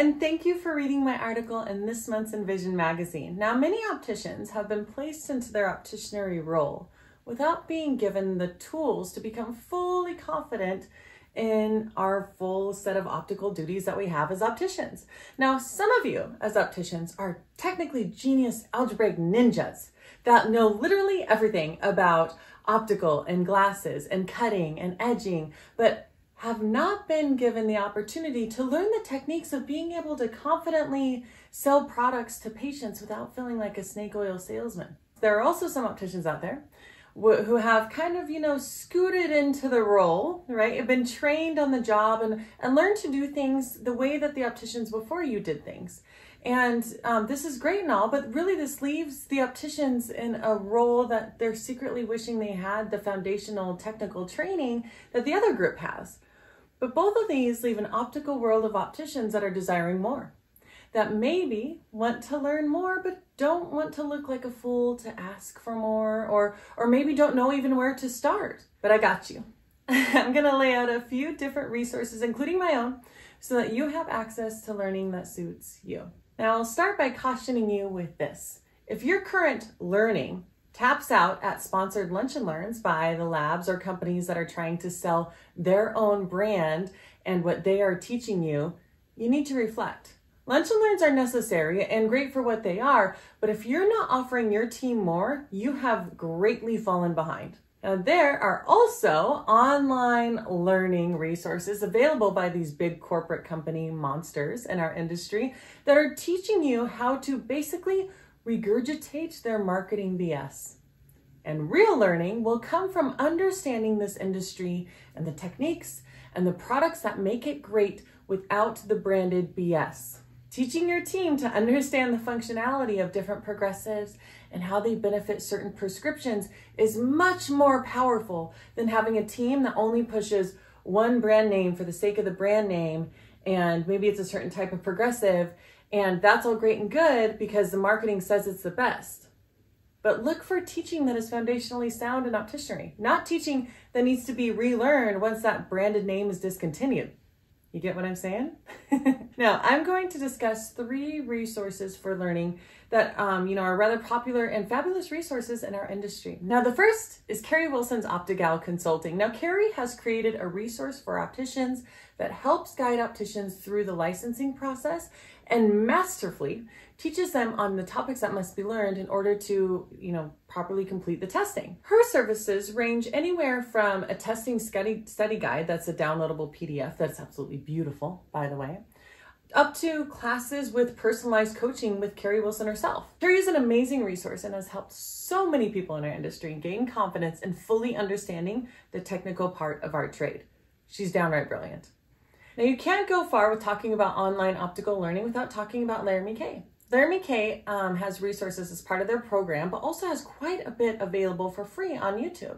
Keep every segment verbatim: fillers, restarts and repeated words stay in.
and thank you for reading my article in this month's Invision Magazine. Now, many opticians have been placed into their opticianary role without being given the tools to become fully confident in our full set of optical duties that we have as opticians. Now, some of you as opticians are technically genius algebraic ninjas that know literally everything about optical and glasses and cutting and edging, but have not been given the opportunity to learn the techniques of being able to confidently sell products to patients without feeling like a snake oil salesman. There are also some opticians out there who have kind of, you know, scooted into the role, right? Have been trained on the job and, and learned to do things the way that the opticians before you did things. And um, this is great and all, but really this leaves the opticians in a role that they're secretly wishing they had the foundational technical training that the other group has. But both of these leave an optical world of opticians that are desiring more, that maybe want to learn more, but don't want to look like a fool to ask for more, or, or maybe don't know even where to start. But I got you. I'm gonna lay out a few different resources, including my own, so that you have access to learning that suits you. Now, I'll start by cautioning you with this. If your current learning taps out at sponsored lunch and learns by the labs or companies that are trying to sell their own brand and what they are teaching you, you need to reflect. Lunch and learns are necessary and great for what they are, but if you're not offering your team more, you have greatly fallen behind. Now, there are also online learning resources available by these big corporate company monsters in our industry that are teaching you how to basically regurgitate their marketing B S. And real learning will come from understanding this industry and the techniques and the products that make it great without the branded B S. Teaching your team to understand the functionality of different progressives and how they benefit certain prescriptions is much more powerful than having a team that only pushes one brand name for the sake of the brand name, and maybe it's a certain type of progressive, and that's all great and good because the marketing says it's the best. But look for teaching that is foundationally sound in opticianry, not teaching that needs to be relearned once that branded name is discontinued. You get what I'm saying? Now, I'm going to discuss three resources for learning that um, you know, are rather popular and fabulous resources in our industry. Now, the first is Carrie Wilson's OptiGal Consulting. Now, Carrie has created a resource for opticians that helps guide opticians through the licensing process and masterfully teaches them on the topics that must be learned in order to, you know, properly complete the testing. Her services range anywhere from a testing study, study guide that's a downloadable P D F, that's absolutely beautiful, by the way, up to classes with personalized coaching with Carrie Wilson herself. Carrie is an amazing resource and has helped so many people in our industry gain confidence in fully understanding the technical part of our trade. She's downright brilliant. Now, you can't go far with talking about online optical learning without talking about LaramyK. LaramyK um, has resources as part of their program, but also has quite a bit available for free on YouTube.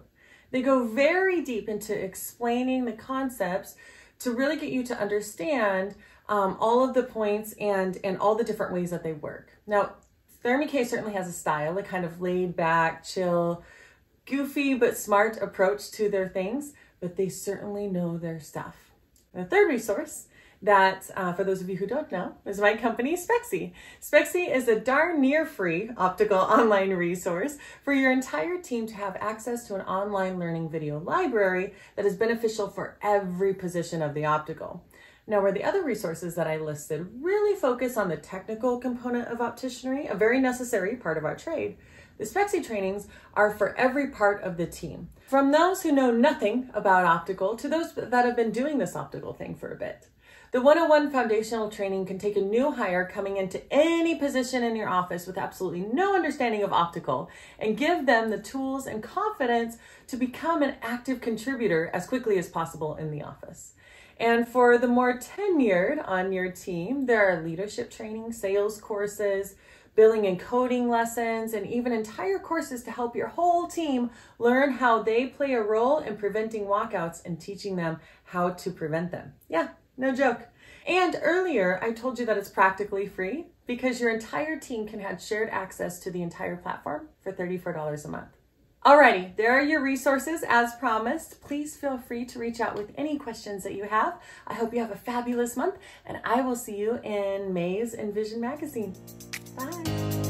They go very deep into explaining the concepts to really get you to understand um, all of the points and, and all the different ways that they work. Now, LaramyK certainly has a style, a kind of laid back, chill, goofy, but smart approach to their things, but they certainly know their stuff. The third resource that, uh, for those of you who don't know, is my company, Spexy. Spexy is a darn near free optical online resource for your entire team to have access to an online learning video library that is beneficial for every position of the optical. Now, where the other resources that I listed really focus on the technical component of opticianry, a very necessary part of our trade, the Spexy trainings are for every part of the team. From those who know nothing about optical to those that have been doing this optical thing for a bit. The one oh one foundational training can take a new hire coming into any position in your office with absolutely no understanding of optical and give them the tools and confidence to become an active contributor as quickly as possible in the office. And for the more tenured on your team, there are leadership training, sales courses, billing and coding lessons, and even entire courses to help your whole team learn how they play a role in preventing walkouts and teaching them how to prevent them. Yeah, no joke. And earlier, I told you that it's practically free because your entire team can have shared access to the entire platform for thirty-four dollars a month. Alrighty, there are your resources as promised. Please feel free to reach out with any questions that you have. I hope you have a fabulous month, and I will see you in May's Invision Magazine. Bye.